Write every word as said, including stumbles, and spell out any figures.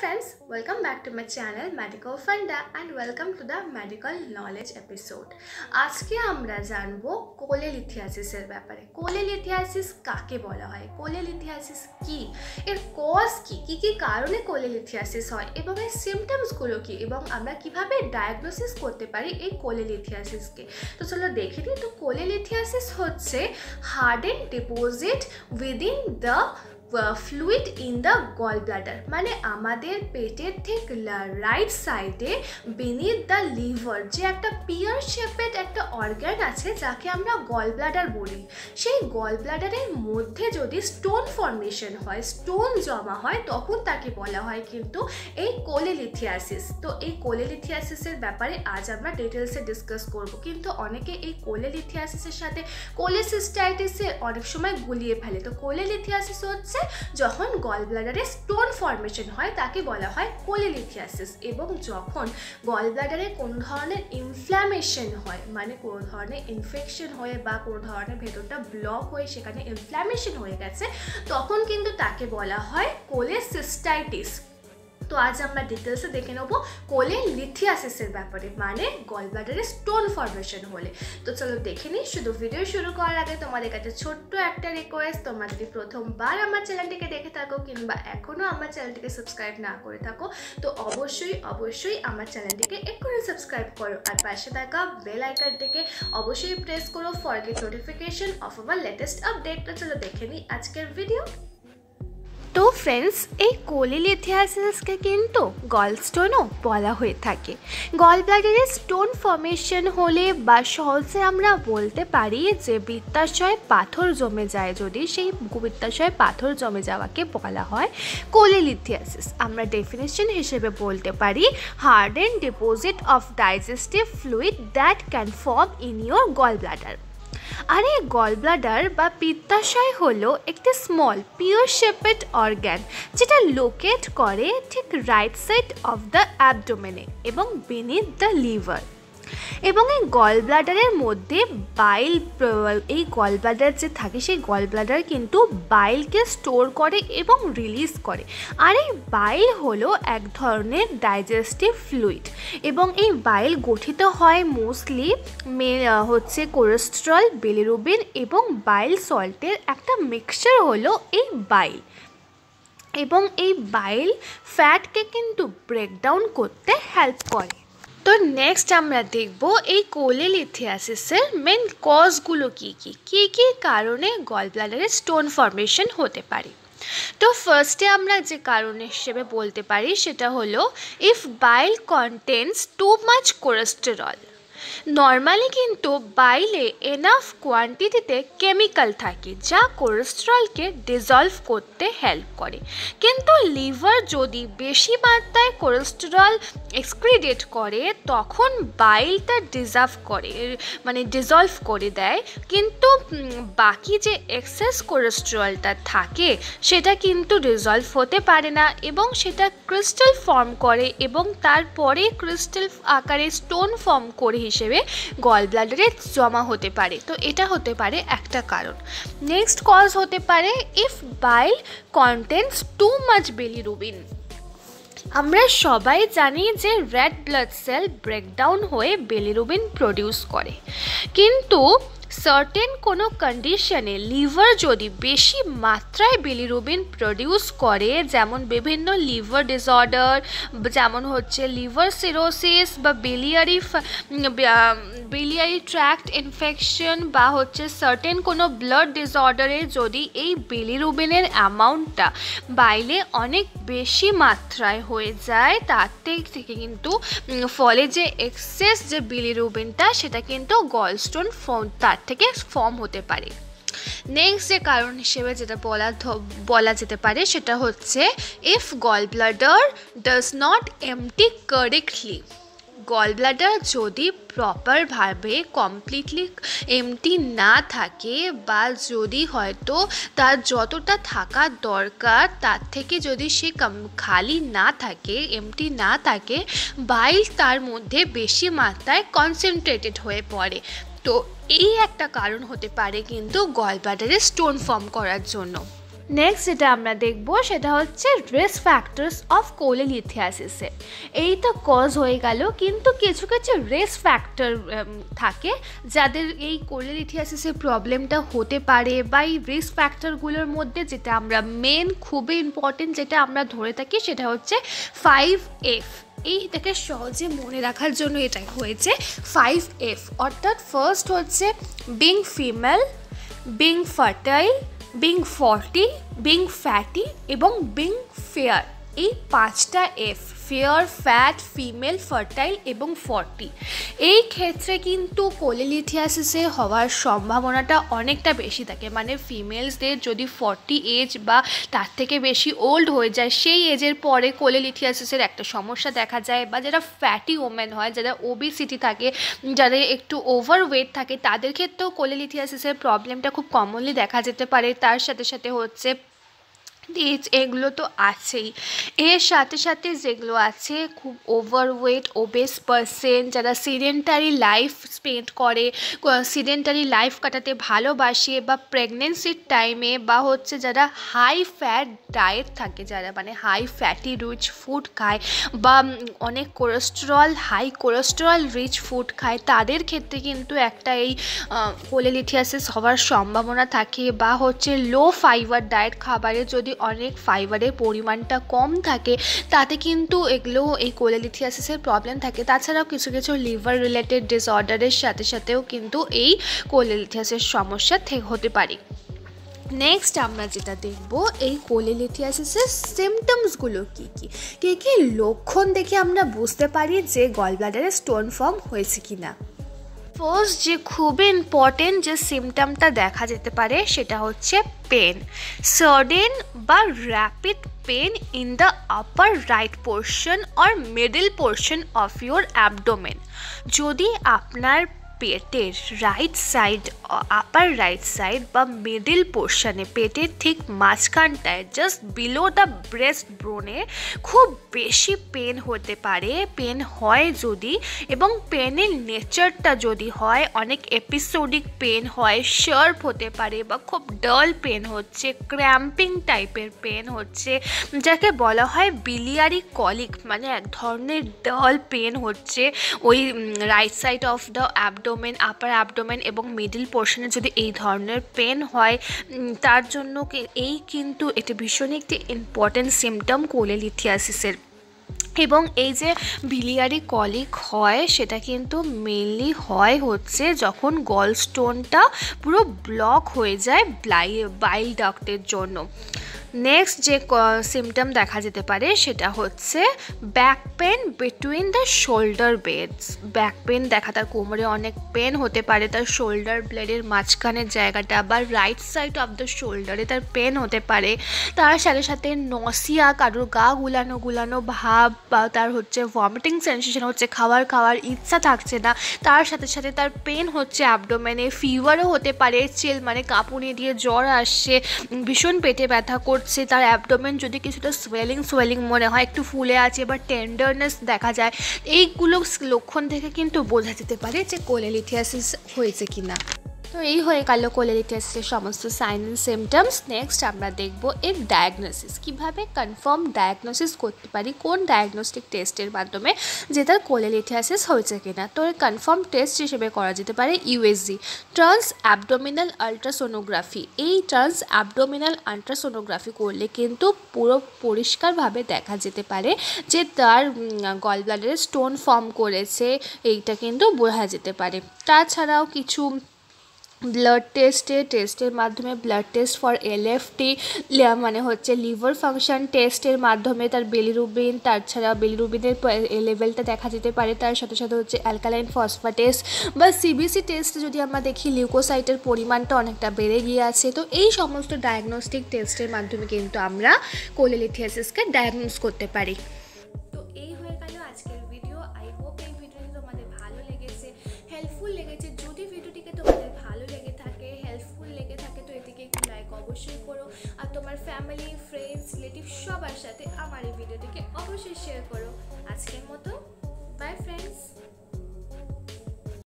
friends, welcome back to my channel Medical Funda and welcome to the medical knowledge episode। आज के आम्रा जानबो cholelithiasis एर ব্যাপারে। Cholelithiasis काके बोला है, कोलेलिथियासिस की एर कज की की की कारणे कोलेलिथियासिस है एबं एर सिम्पटम्स गुलो की एबं आम्रा किभाबे डायग्नोसिस करते पारी एई कोलेलिथियासिस के। तो चलो देखे नी। तो कोलेलिथियासिस होच्छे hardened deposit within the fluid in the gall bladder, माने आमादेर पेटेर ठीक राइट साइडे बीनीथ द लिवर जे एक पियर शेपेड एक अर्गान आछे जाके आमरा गल ब्लैडर बोली, सेई गल ब्लैडरेर मध्य जदि स्टोन फर्मेशन हय, स्टोन जमा हय तखन ताके बला हय किन्तु एई कोलेलिथियासिस। तो एई कोलेलिथियासिसेर ब्यापारे आज आमरा डिटेल्से डिसकस करब, किन्तु अनेके एई कोलेलिथियासिसेर साथे कोलेसिस्टाइटिसे अनेक समय गुलिये फेले। तो कोलेलिथियासिस हच्छे जखन गल ब्लैडारे स्टोन फर्मेशन है ताके बला है कोलेलिथियासिस, एवं जखन गल ब्लैडारे कोनो धरनेर इनफ्लैमेशन है, माने कोनो धरनेर इनफेक्शन हये बा कोनो धरनेर भेतरटा ब्लक हये सेखाने इनफ्लैमेशन हये गेछे तखन किन्तु ताके बला है कोलेसिस्टाइटिस। तो आज आमरा डिटेल्स देखे नेब कोलेलिथियासिस ব্যাপারে, माने गल ब्लैडर स्टोन फर्मेशन होले। तो चलो देखे नहीं। शुधु भिडियो शुरू करार आगे तुम्हारे काछे छोट्ट एक रिक्वेस्ट, तोमरा यदि प्रथमबार आमार चैनलटिके देखे थाको किंबा एखोनो आमार चैनलटिके सबस्क्राइब ना करे थाको तो अवश्य अवश्य आमार चैनलटिके एखुनि सबस्क्राइब करो और पाशे थाका बेल आइकनटिके अवश्य प्रेस करो for get notification of our latest update. तो चलो देखे नहीं आजकेर भिडियो। तो फ्रेंड्स ये कोलेलिथियासिस के किन्तु गल स्टोनो बला हुए थाके। गल ब्लैडर स्टोन फर्मेशन होले बा सहजे आमरा बोलते पारी जे बृत्ताशय पाथर जमे जाए, जदि सेई बृत्ताशय पाथर जमे जावाके बला हय कोलेलिथियासिस। आमरा डेफिनेशन हिसेबे बोलते पारी hardened deposit of digestive fluid that can form in your गल ब्लैडर। और ये गल ब्लैडर बा पित्ताशय हलो एक स्मल पियर शेपेड अर्गान जेटा लोकेट करे ठीक राइट साइड अफ द एब्डोमेने एवं बीनीथ द लिवर। एबंग ए गल ब्लैडर मध्य बाइल, ये गल ब्लैडर जो थाके सेई गल ब्लैडर किन्तु बाइल के स्टोर करे एवं रिलीज करे। और ये बाइल हलो एक धरनेर डाइजेस्टिव फ्लुइड एबं ये बाइल गठित हय मोस्टली हच्छे कोलेस्ट्रल, बिलिरुबिन एवं बाइल सल्टेर एकटा मिक्सचार हलो ये बाइल, एबं ये बाइल फैट के किन्तु ब्रेकडाउन करते हेल्प करे। तो नेक्स्ट आमरा देखबो ये कोलेलिथियासिसेर मेन कजगुलो की की की की कारणे गल ब्लैडरे स्टोन फर्मेशन होते पारे। तो फार्स्टे आमरा जे कारण हिसेबे बोलते पारी सेटा हलो if bile contains too much cholesterol. Normally किन्तु बाइले एनाफ क्वान्टिटीते केमिकल थाके जा कोलेस्ट्रल के डिजल्व करते हेल्प करे, किन्तु लिवर जदि बेशी मात्राय कोलेस्ट्रल एक्सक्रिडेट करे तखन बाइल ता डिजल्व करे, माने डिजल्व करे देय, किन्तु बाकी जे एक्सेस कोलेस्ट्रलटा थाके सेटा किन्तु डिजल्व होते पारे ना एबं सेटा क्रिस्टल फर्म करे एबं तारपरे क्रिस्टल आकारे स्टोन फर्म करे हिसेबे गल ब्लैडरे जमा होते पारे। तो एटा होते पारे एकटा कारण। नेक्स्ट कज होते पारे if bile contains too much bilirubin. आमरा सबाई जानी जे रेड ब्लाड सेल ब्रेकडाउन होए बिलिरुबिन प्रोड्यूस करे, किन्तु सर्टेन कोनो कंडिशने लिवर जदि बेशी मात्राय बिलिरुबिन प्रोड्यूस करे जेमन विभिन्न लिवर डिसऑर्डर जेमन होच्छे लिवर सिरोसिस बा बिलियारी बिलियारी ट्रैक्ट इनफेक्शन बा होच्छे सर्टेन कोनो ब्लड डिसऑर्डरे जदि एई बिलिरुबिनेर अमाउंटटा बाइले अनेक बेशी मात्राय होये जाय ताते थेके किन्तु फले जे एक्सेस जे बिलिरुबिनटा सेटा किन्तु गलस्टोन फर्म फर्म होते पारे। नेक्स्ट कारण हिसेबे जेटा बोला बोला जेते पारे सेटा होच्छे इफ गल bladder does not empty correctly. गल ब्लैडर जदि प्रपार भावे कमप्लीटली एम्प्टी ना थाके बा जदि हयतो तार जतटा थाका दरकार तार थेके जदि से खाली ना थाके एम्प्टी ना थाके बाइल तार मध्य बेशी मात्राय कन्सेंट्रेटेड हये पड़े। तो এই একটা কারণ হতে পারে কিন্তু গল ব্লাডারে স্টোন ফর্ম করার জন্য। नेक्स्ट যেটা আমরা দেখব সেটা হচ্ছে রিস্ক ফ্যাক্টরস অফ কোলেলিথিয়াসিসে। এইটা কজ হয়ে গেল, কিন্তু কিছু কিছু রিস্ক ফ্যাক্টর থাকে যাদের এই কোলেলিথিয়াসিসের প্রবলেমটা হতে পারে, বা এই রিস্ক ফ্যাক্টরগুলোর মধ্যে যেটা আমরা মেন খুবই ইম্পর্টেন্ট যেটা আমরা ধরে থাকি সেটা হচ্ছে ফাইভ এফ। এইটাকে সহজে মনে রাখার জন্য এটাই হয়েছে ফাইভ এফ, অর্থাৎ ফার্স্ট হচ্ছে being female, being fertile, being forty, being fatty এবং বিং ফেয়ার। এই পাঁচটা F, fair, fat, female, fertile এবং ফর্টি, এই ক্ষেত্রে কিন্তু কোলেলিথিয়াসিসে হওয়ার সম্ভাবনাটা অনেকটা বেশি থাকে। মানে ফিমেলসদের যদি ফর্টি এজ বা তার থেকে বেশি ওল্ড হয়ে যায়, সেই এজের পরে কোলেলিথিয়াসিসের একটা সমস্যা দেখা যায়। বা যারা ফ্যাটি ওমেন হয়, যারা ওবিসিটি থাকে, যারা একটু ওভারওয়েট থাকে, তাদের ক্ষেত্রেও কোলেলিথিয়াসিসের প্রবলেমটা খুব কমনলি দেখা যেতে পারে। তার সাথে সাথে হচ্ছে এগুলো তো আছেই, এর সাথে সাথে যেগুলো আছে খুব ওভারওয়েট ওবেস পারসন, যারা সিডেন্টারি লাইফ স্পেন্ড করে, সিডেন্টারি লাইফ কাটাতে ভালোবাসে, বা প্রেগনেন্সির টাইমে, বা হচ্ছে যারা হাই ফ্যাট ডায়েট থাকে, যারা মানে হাই ফ্যাটি রিচ ফুড খায়, বা অনেক cholesterol, high cholesterol rich food খায়, তাদের ক্ষেত্রে কিন্তু একটা এই কোলেলিথিয়াসিস হওয়ার সম্ভাবনা থাকে। বা হচ্ছে লো ফাইবার ডায়েট, খাবারে যদি অনেক ফাইবারের পরিমাণটা কম থাকে, তাতে কিন্তু এগুলো এই কোলেলিথিয়াসিসের প্রবলেম থাকে। তাছাড়াও কিছু কিছু লিভার রিলেটেড ডিসঅর্ডারের সাথে সাথেও কিন্তু এই কোলেলিথিয়াসের সমস্যা হতে পারে। নেক্সট আমরা যেটা দেখব এই কোলেলিথিয়াসিসের সিমটমসগুলো কী কী, কী কী লক্ষণ দেখে আমরা বুঝতে পারি যে গল ব্লাডারে স্টোন ফর্ম হয়েছে কি না। ফার্স্ট যে খুবই ইম্পর্টেন্ট যে সিমটমটা দেখা যেতে পারে সেটা হচ্ছে পেন, সাডেন বা rapid pain in the upper right portion or middle portion of your abdomen. যদি আপনার পেটের right side, upper right side বা মিডল পোর্শনে, পেটের ঠিক মাঝখানটায় জাস্ট বিলো দ্য ব্রেস্ট ব্রোনে খুব বেশি পেন হতে পারে। পেন হয় যদি, এবং পেনের নেচারটা যদি হয় অনেক এপিসোডিক পেন হয়, শার্প হতে পারে, বা খুব ডাল পেন হচ্ছে, ক্র্যাম্পিং টাইপের পেন হচ্ছে, যাকে বলা হয় বিলিয়ারি কলিক, মানে এক ধরনের ডাল পেন হচ্ছে ওই right side of the abdomen, upper abdomen এবং মিডল পোর্শনে যদি এই ধরনের পেন হয়, তার জন্য এই কিন্তু এটা ভীষণ একটি ইম্পর্টেন্ট সিমটম কোলেলিথিয়াসিসের। এবং এই যে বিলিয়ারি কলিক হয় সেটা কিন্তু মেনলি হয় হচ্ছে যখন গল স্টোনটা পুরো ব্লক হয়ে যায় বাইল ডাক্টের জন্য। নেক্সট যে সিমটম দেখা যেতে পারে সেটা হচ্ছে back pain between the shoulder beds. Back pain দেখা, তার কোমরে অনেক পেন হতে পারে, তার শোল্ডার ব্লেডের মাঝখানের জায়গাটা বা রাইট সাইড অফ দ্য শোল্ডারে তার পেন হতে পারে। তার সাথে সাথে নসিয়া, কারোর গা গুলানো গুলানো ভাব, বা তার হচ্ছে ভমিটিং সেন্সেশন হচ্ছে, খাওয়ার খাওয়ার ইচ্ছা থাকছে না। তার সাথে সাথে তার পেন হচ্ছে অ্যাবডোমেনে, ফিভারও হতে পারে, চিল মানে কাঁপুনি দিয়ে জ্বর আসছে, ভীষণ পেটে ব্যথা করছে, তার অ্যাবডোমেন যদি কিছুটা সোয়েলিং সোয়েলিং মনে হয়, একটু ফুলে আছে বা টেন্ডারনেস দেখা যায়, এইগুলো লক্ষণ থেকে কিন্তু বোঝা যেতে পারে যে কোলেলিথিয়াসিস হয়েছে কি না। তো এই হয়ে গেল কোলেলিথিয়াসিসের সমস্ত সাইন অ্যান্ড সিমটমস। নেক্সট আমরা দেখব এর ডায়াগনোসিস, কীভাবে কনফার্ম ডায়াগনোসিস করতে পারি, কোন ডায়াগনস্টিক টেস্টের মাধ্যমে যে তার কোলেলিথিয়াসিস হয়েছে কিনা। তো এর কনফার্ম টেস্ট হিসেবে করা যেতে পারে ইউএসজি, ট্রান্স অ্যাবডোমিনাল আলট্রাসোনোগ্রাফি। এই ট্রান্স অ্যাবডোমিনাল আলট্রাসোনোগ্রাফি করলে কিন্তু পুরো পরিষ্কারভাবে দেখা যেতে পারে যে তার গল ব্লাডারে স্টোন ফর্ম করেছে, এইটা কিন্তু বোঝা যেতে পারে। তাছাড়াও কিছু ব্লাড টেস্টে টেস্টের মাধ্যমে, ব্লাড টেস্ট ফর এলএফটি মানে হচ্ছে লিভার ফাংশন টেস্টের মাধ্যমে তার বিলিরুবিন, তার ছাড়া বিলিরুবিনের লেভেলটা দেখা যেতে পারে। তার সাথে সাথে হচ্ছে অ্যালকালাইন ফসফাটেস বা সিবিসি টেস্টে যদি আমরা দেখি লিউকোসাইটের পরিমাণটা অনেকটা বেড়ে গিয়ে আছে। তো এই সমস্ত ডায়াগনস্টিক টেস্টের মাধ্যমে কিন্তু আমরা কোলেলিথিয়াসিসকে ডায়াগনোস করতে পারি। অবশ্যই করো, আর তোমার ফ্যামিলি, ফ্রেন্ডস, রিলেটিভ সবার সাথে আমার এই ভিডিওটিকে অবশ্যই শেয়ার করো। আজকের মতো বাই ফ্রেন্ডস।